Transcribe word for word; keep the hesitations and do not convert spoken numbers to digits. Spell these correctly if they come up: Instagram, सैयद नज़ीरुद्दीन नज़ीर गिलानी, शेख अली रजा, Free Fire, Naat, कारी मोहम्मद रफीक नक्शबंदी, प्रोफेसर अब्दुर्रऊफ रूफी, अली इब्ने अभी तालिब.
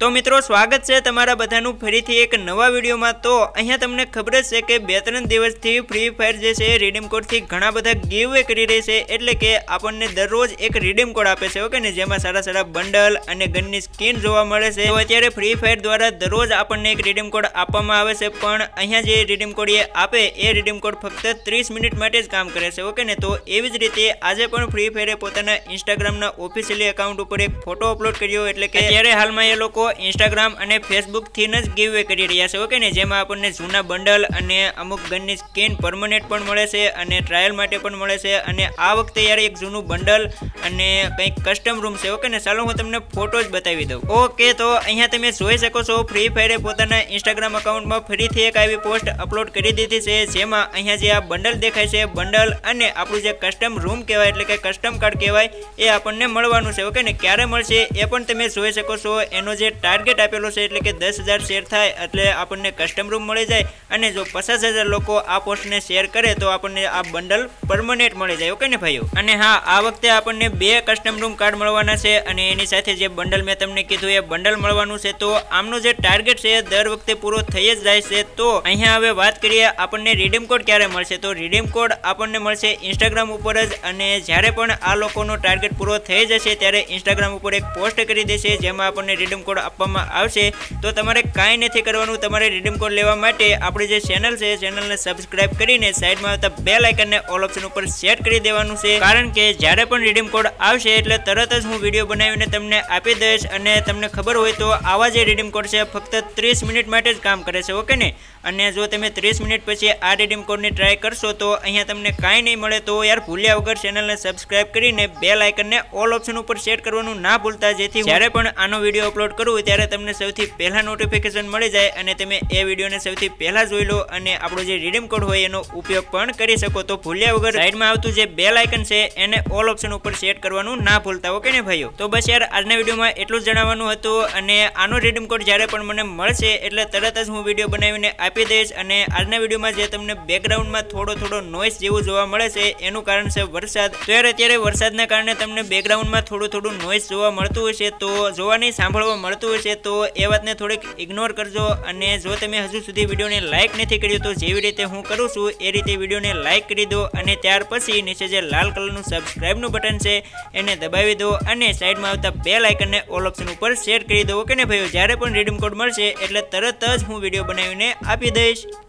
तो मित्रों स्वागत है तमारा बधानु फरीथी एक नवा विडियो में। तो अहीं तमने खबर है कि बे त्रण दिवसथी फ्री फायर जे छे रिडीम कोड थी घणा बधा गीवे करी रही छे, एटले के आपने दररोज एक रिडीम कोड आपे छे ओके ने, जेमां सारा सारा बंडल अने गननी स्किन जोवा मळे छे। तो अत्यारे फ्री फायर द्वारा दररोज आपने एक रिडीम कोड आपवामां आवे छे, पण अहीं जे रिडीम कोड ए आपे ए रिडीम कोड फक्त तीस मिनिट माटे ज काम करे छे ओके ने। तो एवी ज रीते आजे पण फ्री फायरे पोताना इंस्टाग्रामना ऑफिशियली एकाउंट उपर एक फोटो अपलोड कर्यो, एटले के अत्यारे हालमां ए लोको इंस्टाग्राम और फेसबुक थी गीवे करी रह्या छे ओके ने, जेमां आपने जूना बंडल अने अमुक गननी स्किन परमनेंट पण मळे छे अने ट्रायल माटे पण मळे छे। अने आ वखते यार एक जूनू बंडल अने कंईक कस्टम रूम छे ओके ने। चालो हूँ तमने फोटोज बतावी दऊं ओके। तो अहींया तमे जोई शको छो फ्री फायरे पोताना इंस्टाग्राम अकाउंट में फरीथी एक आवी पोस्ट अपलोड करी दीधी छे, जेमां अहींया जे आ बंडल देखाय छे बंडल अने आपणुं जे कस्टम रूम कहेवाय एटले के कस्टम कार्ड कहेवाय ए आपणने मळवानुं छे ओके ने। क्यारे मळशे ए पण तमे जोई शको छो। एनो जे टार्गेट आपेलो छे एटले के दस हज़ार शेर थाय एटले आपणने कस्टम रूम मळी जाय, अने जो पचास हज़ार लोको आ पोस्टने शेर करे तो आपणने आ बंडल परमनेंट मळी जाय ओके ने भाईओ। अने हां आ वखते आपणने बे कस्टम रूम कार्ड मळवाना छे अने एनी साथे जे बंडल मैं तमने कीधुं ए बंडल मळवानुं छे। तो आमनो जे टार्गेट छे दर वखते पूरो थई ज जाय छे। तो अहींया हवे वात करीए आपणने रिडीम कोड क्यारे मळशे। तो रिडीम कोड आपणने मळशे इंस्टाग्राम उपर ज, अने ज्यारे पण आ लोकोनो टार्गेट पूरो थई जशे त्यारे इंस्टाग्राम उपर एक पोस्ट करी देशे जेमां आपणने रिडीम कोड આપવામાં આવશે। તો તમારે કાંઈ નથી કરવાનું, તમારે રીડીમ કોડ લેવા માટે આપણી જે ચેનલ છે ચેનલને સબસ્ક્રાઇબ કરીને સાઈડમાં આવતા બેલ આઇકનને ઓલ ઓપ્શન ઉપર સેટ કરી દેવાનું છે, કારણ કે જ્યારે પણ રીડીમ કોડ આવશે એટલે તરત જ હું વિડીયો બનાવીને તમને આપી દઈશ। અને તમને ખબર હોય તો આવા જે રીડીમ કોડ છે ફક્ત ત્રીસ મિનિટ માટે જ કામ કરે છે ઓકે ને। અને જો તમે ત્રીસ મિનિટ પછી આ રીડીમ કોડની ટ્રાય કરશો તો અહીંયા તમને કાંઈ નહીં મળે। તો યાર ભૂલ્યા વગર ચેનલને સબસ્ક્રાઇબ કરીને બેલ આઇકનને ઓલ ઓપ્શન ઉપર સેટ કરવાનું ના ભૂલતા, જેથી જ્યારે પણ આનો વિડીયો અપલોડ કરું ત્યારે તમને સૌથી પહેલા નોટિફિકેશન મળી જાય અને તમે એ વિડીયોને સૌથી પહેલા જોઈ લો અને આપણો જે રીડીમ કોડ હોય એનો ઉપયોગ પણ કરી શકો। તો ભૂલ્યા વગર સાઈડમાં આવતું જે બેલ આઇકન છે એને ઓલ ઓપ્શન ઉપર સેટ કરવાનું ના ભૂલતા ઓકે ને ભાઈઓ। તો બસ યાર આજના વિડીયોમાં એટલું જ જણાવવાનું હતું, અને આનો રીડીમ કોડ જ્યારે પણ મને મળશે એટલે તરત જ હું વિડીયો બનાવીને આપી દઈશ। અને આજના વિડીયોમાં જે તમને બેકગ્રાઉન્ડમાં થોડો થોડો નોઈસ જેવું જોવા મળે છે એનું કારણ છે વરસાદ। તો યાર અત્યારે વરસાદના કારણે તમને બેકગ્રાઉન્ડમાં થોડું થોડું નોઈસ જોવા મળતું હોય છે, તો જોવા નહીં સાંભળવા મળતું છે તો એ વાતને થોડીક ઇગ્નોર કરજો। અને જો તમે હજુ સુધી વિડીયોને લાઇક નથી કર્યો તો જેવી રીતે હું કરું છું એ રીતે વિડીયોને લાઇક કરી દો, અને ત્યાર પછી નીચે જે લાલ કલરનું સબસ્ક્રાઇબનું બટન છે એને દબાવી દો, અને સાઈડમાં આવતા બેલ આઇકનને ઓલ ઓપ્શન ઉપર શેર કરી દો ઓકે ને ભાઈઓ। જ્યારે પણ રીડીમ કોડ મળશે એટલે તરત જ હું વિડીયો બનાવીને આપી દઈશ।